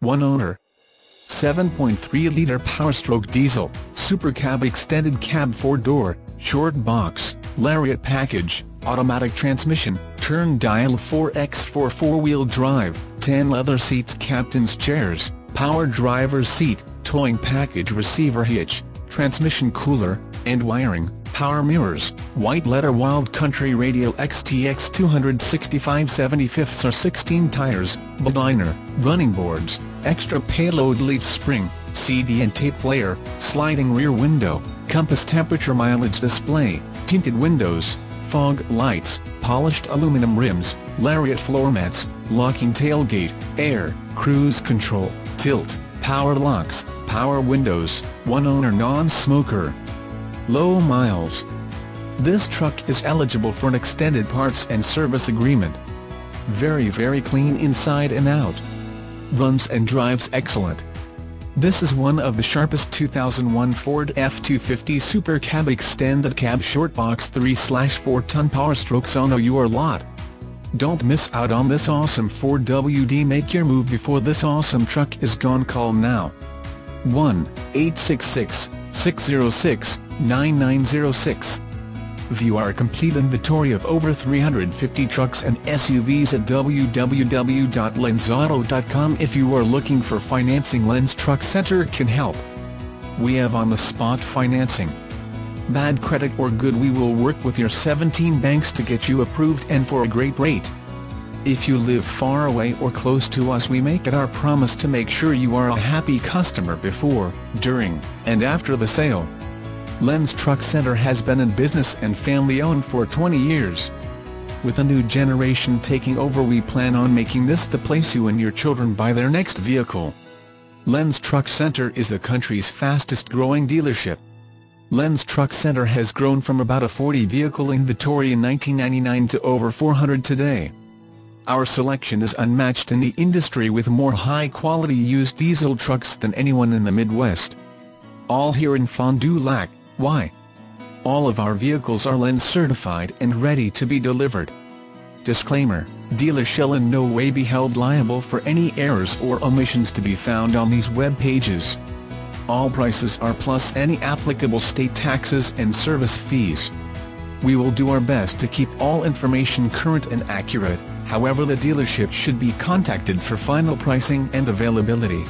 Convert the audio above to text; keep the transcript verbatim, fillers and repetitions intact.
one owner. seven point three liter Powerstroke diesel, super cab, extended cab, four-door, short box, LARIAT package, automatic transmission, turn dial, four by four, four-wheel drive, ten leather seats, captain's chairs, power driver's seat, towing package, receiver hitch, transmission cooler, and wiring, power mirrors. White letter Wild Country Radio X T X two sixty-five seventy-five or sixteen tires, bedliner, running boards, extra payload leaf spring, C D and tape player, sliding rear window, compass, temperature mileage display, tinted windows, fog lights, polished aluminum rims, LARIAT floor mats, locking tailgate, air, cruise control, tilt, power locks, power windows, one owner, non-smoker. Low miles. This truck is eligible for an extended parts and service agreement. Very very clean inside and out. Runs and drives excellent. This is one of the sharpest two thousand one Ford F two fifty Super Cab Extended Cab Short Box three by four ton Powerstrokes on your lot. Don't miss out on this awesome Ford W D. Make your move before this awesome truck is gone. Call now. one eight six six, six zero six, nine nine zero six. View our complete inventory of over three hundred fifty trucks and S U Vs at w w w dot lenz auto dot com. If you are looking for financing, Lenz Truck Center can help. We have on-the-spot financing. Bad credit or good, we will work with your seventeen banks to get you approved, and for a great rate. If you live far away or close to us, we make it our promise to make sure you are a happy customer before, during, and after the sale. Lenz Truck Center has been in business and family-owned for twenty years. With a new generation taking over, we plan on making this the place you and your children buy their next vehicle. Lenz Truck Center is the country's fastest-growing dealership. Lenz Truck Center has grown from about a forty vehicle inventory in nineteen ninety-nine to over four hundred today. Our selection is unmatched in the industry, with more high-quality used diesel trucks than anyone in the Midwest. All here in Fond du Lac. Why? All of our vehicles are Lenz certified and ready to be delivered. Disclaimer: dealers shall in no way be held liable for any errors or omissions to be found on these web pages. All prices are plus any applicable state taxes and service fees. We will do our best to keep all information current and accurate. However, the dealership should be contacted for final pricing and availability.